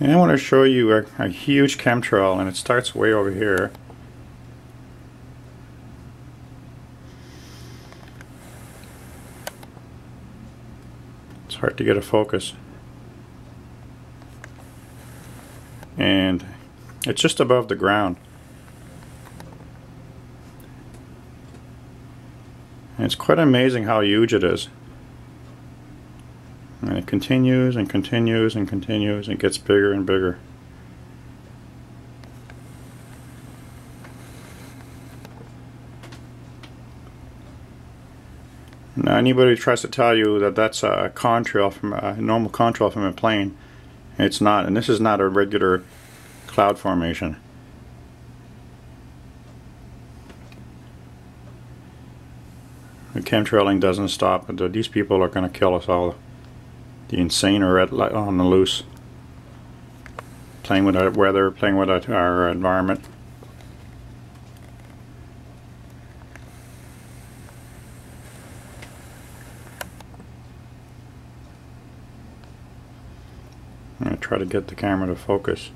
I want to show you a huge chemtrail, and it starts way over here. It's hard to get a focus. And it's just above the ground. And it's quite amazing how huge it is. And it continues and continues and continues and gets bigger and bigger. Now, anybody who tries to tell you that that's a contrail from a normal contrail from a plane, it's not. And this is not a regular cloud formation. The chemtrailing doesn't stop. These people are going to kill us all. The insane are on the loose, playing with our weather, playing with our environment. I'm going to try to get the camera to focus.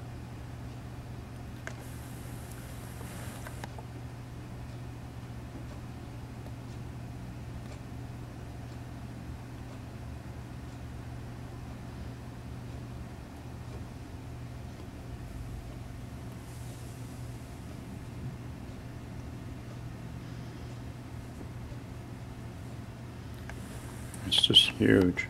It's just huge.